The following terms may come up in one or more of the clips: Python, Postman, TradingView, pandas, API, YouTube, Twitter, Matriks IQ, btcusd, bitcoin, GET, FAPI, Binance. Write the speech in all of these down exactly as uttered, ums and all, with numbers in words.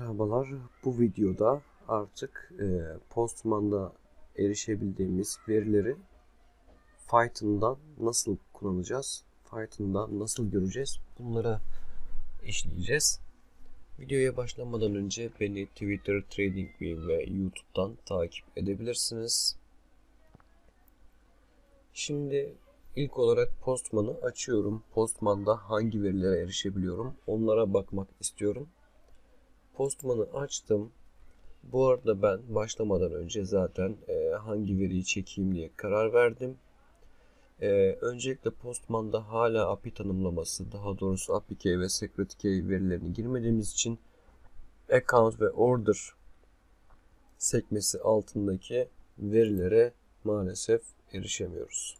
Merhabalar, bu videoda artık e, Postman'da erişebildiğimiz verileri Python'dan nasıl kullanacağız, Python'dan nasıl göreceğiz, bunları işleyeceğiz. Videoya başlamadan önce beni Twitter, TradingView ve YouTube'dan takip edebilirsiniz. Şimdi ilk olarak Postman'ı açıyorum. Postman'da hangi verilere erişebiliyorum, onlara bakmak istiyorum. Postman'ı açtım. Bu arada ben başlamadan önce zaten e, hangi veriyi çekeyim diye karar verdim. E, öncelikle Postman'da hala A P I tanımlaması, daha doğrusu A P I key ve secret key verilerini girmediğimiz için account ve order sekmesi altındaki verilere maalesef erişemiyoruz.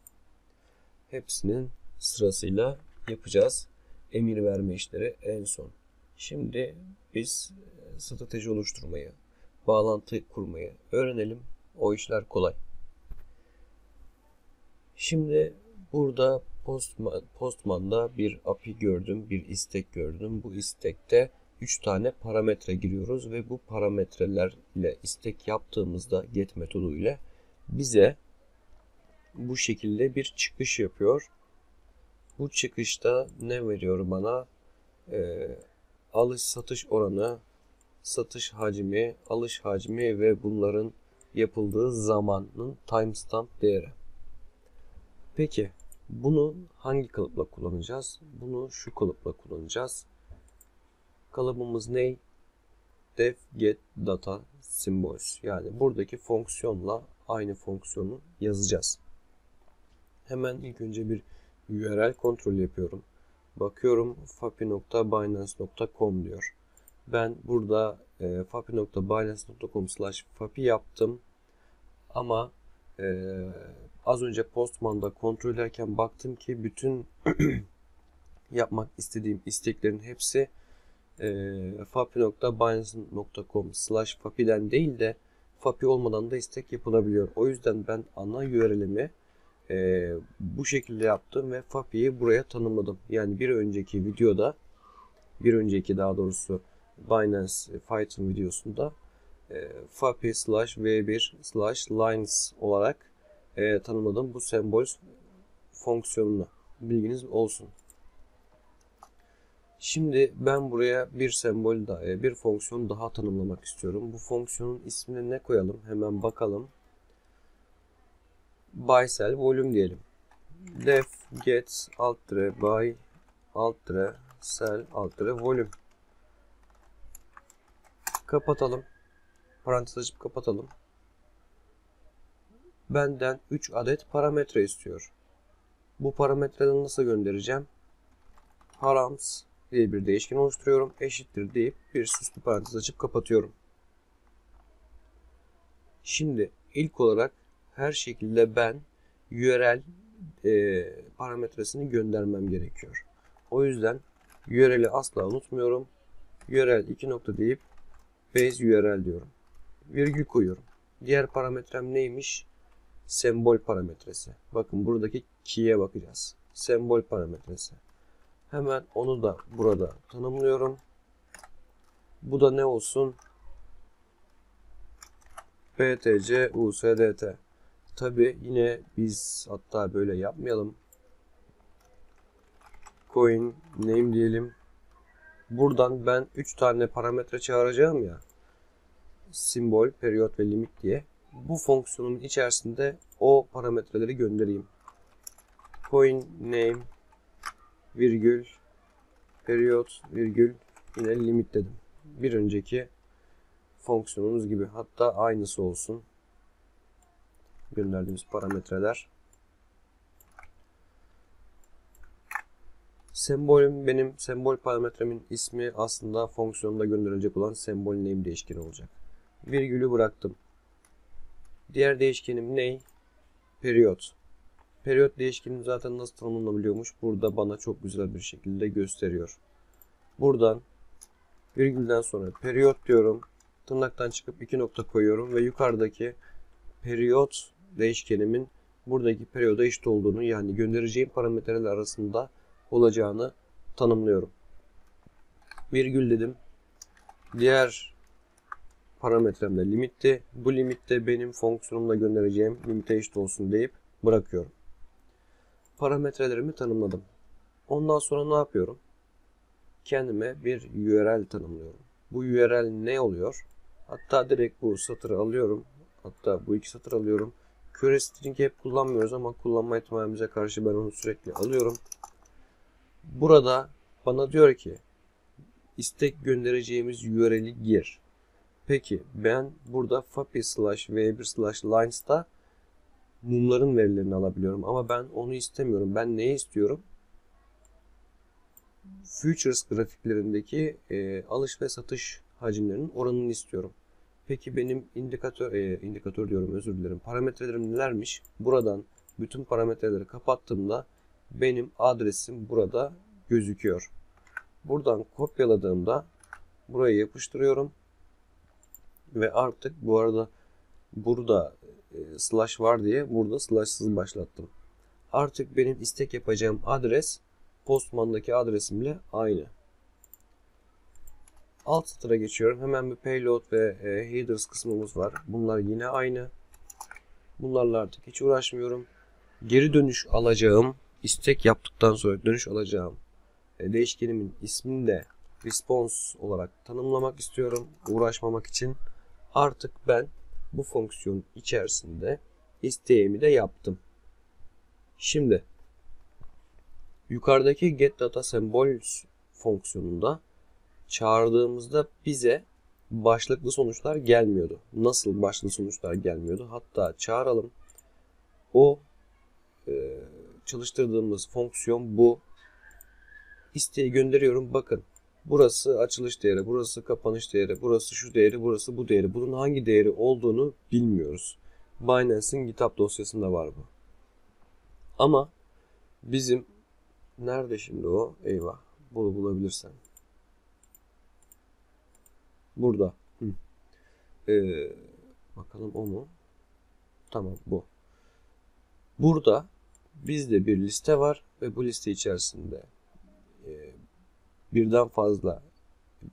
Hepsinin sırasıyla yapacağız. Emir verme işleri en son. Şimdi biz strateji oluşturmayı, bağlantı kurmayı öğrenelim. O işler kolay. Şimdi burada Postman, Postman'da bir A P I gördüm, bir istek gördüm. Bu istekte üç tane parametre giriyoruz ve bu parametreler ile istek yaptığımızda get metodu ile bize bu şekilde bir çıkış yapıyor. Bu çıkışta ne veriyor bana? Ee, alış satış oranı, satış hacmi, alış hacmi ve bunların yapıldığı zamanın timestamp değeri. Peki bunu hangi kalıpla kullanacağız? Bunu şu kalıpla kullanacağız. Kalıbımız ne? Def get data symbols. Yani buradaki fonksiyonla aynı fonksiyonu yazacağız. Hemen ilk önce bir U R L kontrolü yapıyorum. Bakıyorum fapi nokta binance nokta com diyor. Ben burada e, fapi nokta binance nokta com slash fapi yaptım. Ama e, az önce Postman'da kontrol ederken baktım ki bütün yapmak istediğim isteklerin hepsi e, fapi nokta binance nokta com slash fapi'den değil de fapi olmadan da istek yapılabiliyor. O yüzden ben ana U R L'imi Ee, bu şekilde yaptım ve F A P I'yi buraya tanımladım. Yani bir önceki videoda, bir önceki daha doğrusu Binance Python videosunda e, F A P I slash v bir slash lines olarak e, tanımladım bu sembol fonksiyonunu. Bilginiz olsun. Şimdi ben buraya bir sembol daha, bir fonksiyon daha tanımlamak istiyorum. Bu fonksiyonun ismini ne koyalım? Hemen bakalım. Buy sell volume diyelim. Def get alt dire buy alt dire sell alt dire volume. Kapatalım. Parantez açıp kapatalım. Benden üç adet parametre istiyor. Bu parametreleri nasıl göndereceğim? Params diye bir değişken oluşturuyorum. Eşittir deyip bir süslü parantez açıp kapatıyorum. Şimdi ilk olarak her şekilde ben U R L e, parametresini göndermem gerekiyor. O yüzden U R L'i asla unutmuyorum. U R L iki nokta deyip base U R L diyorum. Virgül koyuyorum. Diğer parametrem neymiş? Sembol parametresi. Bakın buradaki key'e bakacağız. Sembol parametresi. Hemen onu da burada tanımlıyorum. Bu da ne olsun? B T C U S D T. Tabi yine biz hatta böyle yapmayalım. Coin name diyelim. Buradan ben üç tane parametre çağıracağım ya. Simbol, periyot ve limit diye. Bu fonksiyonun içerisinde o parametreleri göndereyim. Coin name virgül periyot virgül yine limit dedim. Bir önceki fonksiyonumuz gibi. Hatta aynısı olsun. Gönderdiğimiz parametreler. Sembolüm benim sembol parametremin ismi aslında fonksiyonda gönderilecek olan sembol name değişkeni olacak. Virgülü bıraktım. Diğer değişkenim ne? Periyot. Periyot değişkenim zaten nasıl tanımlanabiliyormuş burada bana çok güzel bir şekilde gösteriyor. Buradan virgülden sonra periyot diyorum. Tırnaktan çıkıp iki nokta koyuyorum ve yukarıdaki periyot değişkenimin buradaki periyoda eşit olduğunu yani göndereceğim parametreler arasında olacağını tanımlıyorum. Virgül dedim. Diğer parametrem de limitti. Bu limitte benim fonksiyonumda göndereceğim limite eşit olsun deyip bırakıyorum. Parametrelerimi tanımladım. Ondan sonra ne yapıyorum? Kendime bir U R L tanımlıyorum. Bu U R L ne oluyor? Hatta direkt bu satırı alıyorum. Hatta bu iki satır alıyorum. Query string'i hep kullanmıyoruz ama kullanma ihtimalimize karşı ben onu sürekli alıyorum. Burada bana diyor ki istek göndereceğimiz U R L'i gir. Peki ben burada fapi slash v bir slash lines'ta mumların verilerini alabiliyorum ama ben onu istemiyorum. Ben neyi istiyorum? Futures grafiklerindeki e, alış ve satış hacimlerinin oranını istiyorum. Peki benim indikatör e, indikatör diyorum özür dilerim. Parametrelerim nelermiş? Buradan bütün parametreleri kapattığımda benim adresim burada gözüküyor. Buradan kopyaladığımda buraya yapıştırıyorum. Ve artık bu arada burada e, slash var diye burada slashsız başlattım. Artık benim istek yapacağım adres Postman'daki adresimle aynı. Alt satıra geçiyorum. Hemen bir payload ve e, headers kısmımız var. Bunlar yine aynı. Bunlarla artık hiç uğraşmıyorum. Geri dönüş alacağım. İstek yaptıktan sonra dönüş alacağım. E, değişkenimin ismini de response olarak tanımlamak istiyorum. Uğraşmamak için. Artık ben bu fonksiyon içerisinde isteğimi de yaptım. Şimdi yukarıdaki get data symbols fonksiyonunda çağırdığımızda bize başlıklı sonuçlar gelmiyordu. Nasıl başlıklı sonuçlar gelmiyordu? Hatta çağıralım. O e, çalıştırdığımız fonksiyon bu. İsteği gönderiyorum. Bakın burası açılış değeri, burası kapanış değeri, burası şu değeri, burası bu değeri. Bunun hangi değeri olduğunu bilmiyoruz. Binance'in GitHub dosyasında var bu. Ama bizim nerede şimdi o? Eyvah. Bunu bulabilirsem. Burada. Hı. Ee, bakalım o mu? Tamam bu. Burada bizde bir liste var ve bu liste içerisinde e, birden fazla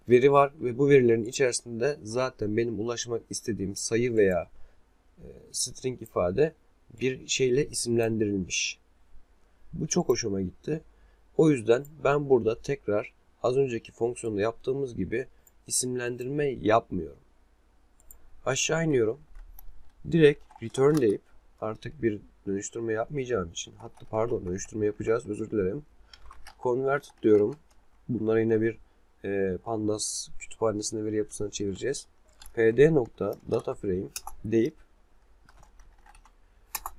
veri var ve bu verilerin içerisinde zaten benim ulaşmak istediğim sayı veya e, string ifade bir şeyle isimlendirilmiş. Bu çok hoşuma gitti. O yüzden ben burada tekrar az önceki fonksiyonda yaptığımız gibi isimlendirme yapmıyorum. Aşağı iniyorum. Direkt return deyip artık bir dönüştürme yapmayacağım için hatta pardon dönüştürme yapacağız özür dilerim. Convert diyorum. Bunları yine bir e, pandas kütüphanesine veri yapısına çevireceğiz. pd.dataframe deyip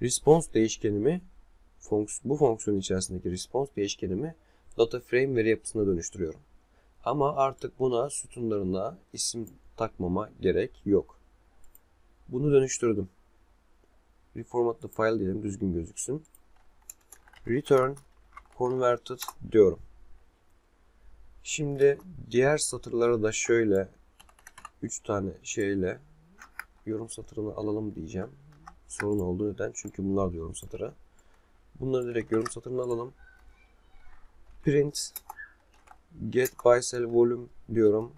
response değişkenimi bu fonksiyon içerisindeki response değişkenimi dataframe veri yapısına dönüştürüyorum. Ama artık buna sütunlarına isim takmama gerek yok. Bunu dönüştürdüm. Reformat the file diyelim düzgün gözüksün. Return converted diyorum. Şimdi diğer satırlara da şöyle üç tane şeyle yorum satırını alalım diyeceğim. Sorun oldu neden? Çünkü bunlar da yorum satırı. Bunları direkt yorum satırına alalım. Print get buy sell volume diyorum.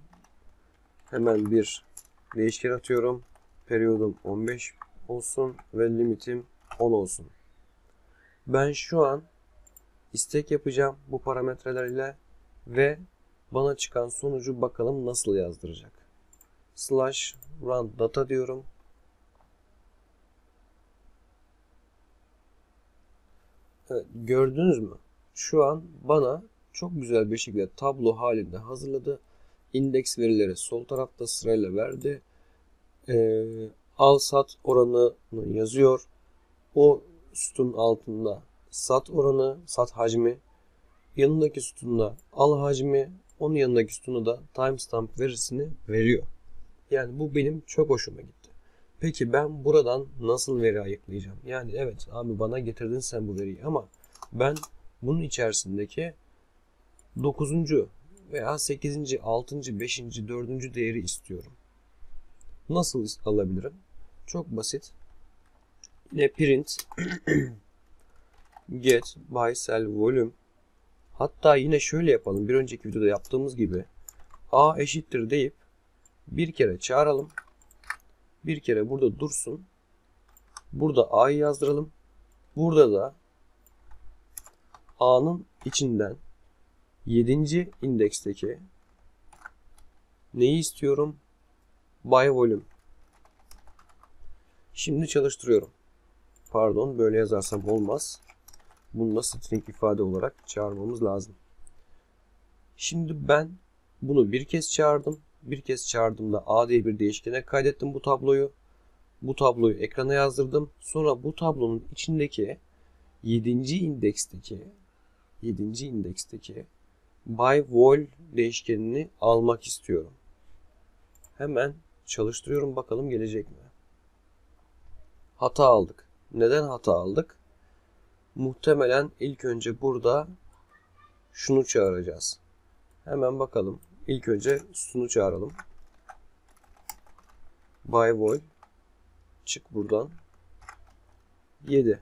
Hemen bir değişken atıyorum. Periyodum on beş olsun ve limitim on olsun. Ben şu an istek yapacağım bu parametrelerle ve bana çıkan sonucu bakalım nasıl yazdıracak. Slash run data diyorum. Evet, gördünüz mü? Şu an bana çok güzel bir şekilde tablo halinde hazırladı. İndeks verileri sol tarafta sırayla verdi. Ee, al sat oranını yazıyor. O sütun altında sat oranı, sat hacmi. Yanındaki sütunda al hacmi. Onun yanındaki sütunda da timestamp verisini veriyor. Yani bu benim çok hoşuma gitti. Peki ben buradan nasıl veri ayıklayacağım? Yani evet abi bana getirdin sen bu veriyi ama ben bunun içerisindeki dokuzuncu veya sekizinci, altıncı, beşinci, dördüncü değeri istiyorum. Nasıl alabilirim? Çok basit. Yine print get buy sell volume. Hatta yine şöyle yapalım. Bir önceki videoda yaptığımız gibi a eşittir deyip Bir kere çağıralım. Bir kere burada dursun. Burada A'yı yazdıralım. Burada da A'nın içinden yedinci indeksteki neyi istiyorum? Buy volume. Şimdi çalıştırıyorum. Pardon, böyle yazarsam olmaz. Bunu da string ifade olarak çağırmamız lazım. Şimdi ben bunu bir kez çağırdım. Bir kez çağırdığımda A diye bir değişkene kaydettim bu tabloyu. Bu tabloyu ekrana yazdırdım. Sonra bu tablonun içindeki yedinci indeksteki yedinci indeksteki buy vol değişkenini almak istiyorum. Hemen çalıştırıyorum, bakalım gelecek mi? Hata aldık. Neden hata aldık? Muhtemelen ilk önce burada şunu çağıracağız. Hemen bakalım. İlk önce şunu çağıralım. Buy vol. Çık buradan. yedi.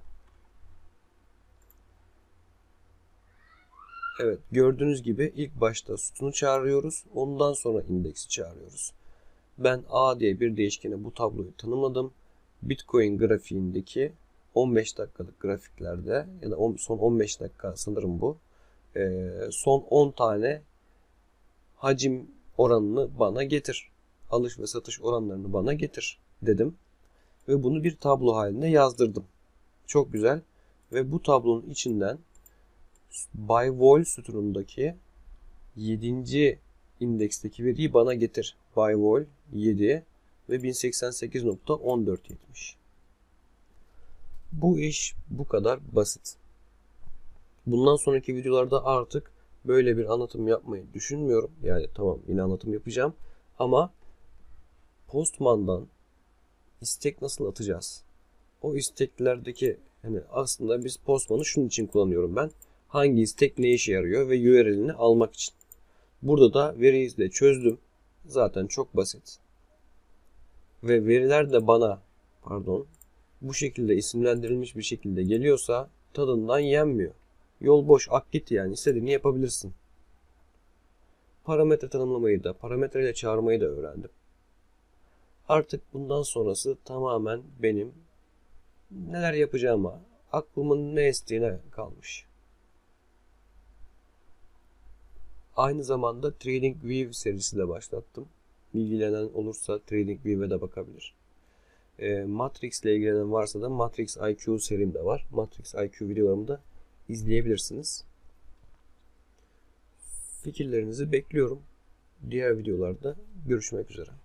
Evet, gördüğünüz gibi ilk başta sütunu çağırıyoruz. Ondan sonra indeksi çağırıyoruz. Ben A diye bir değişkene bu tabloyu tanımladım. Bitcoin grafiğindeki on beş dakikalık grafiklerde ya da son on beş dakika sanırım bu. Son on tane hacim oranını bana getir. Alış ve satış oranlarını bana getir dedim. Ve bunu bir tablo halinde yazdırdım. Çok güzel. Ve bu tablonun içinden buy vol sütunundaki yedinci indeksteki veriyi bana getir. Buy vol yedi ve bin seksen sekiz nokta on dört yetmiş. Bu iş bu kadar basit. Bundan sonraki videolarda artık böyle bir anlatım yapmayı düşünmüyorum. Yani tamam, yine anlatım yapacağım. Ama Postman'dan istek nasıl atacağız? O isteklerdeki, hani aslında biz Postman'ı şunun için kullanıyorum ben. Hangi istek ne işe yarıyor ve U R L'ini almak için. Burada da veriyi de çözdüm. Zaten çok basit. Ve veriler de bana, pardon, bu şekilde isimlendirilmiş bir şekilde geliyorsa tadından yenmiyor. Yol boş, ak git yani, istediğini yapabilirsin. Parametre tanımlamayı da, parametreyle çağırmayı da öğrendim. Artık bundan sonrası tamamen benim neler yapacağıma, aklımın ne estiğine kalmış. Aynı zamanda TradingView serisi de başlattım. İlgilenen olursa TradingView'e de bakabilir. E, Matriks ile ilgilenen varsa da Matriks I Q serim de var. Matriks I Q videolarımı da izleyebilirsiniz. Fikirlerinizi bekliyorum. Diğer videolarda görüşmek üzere.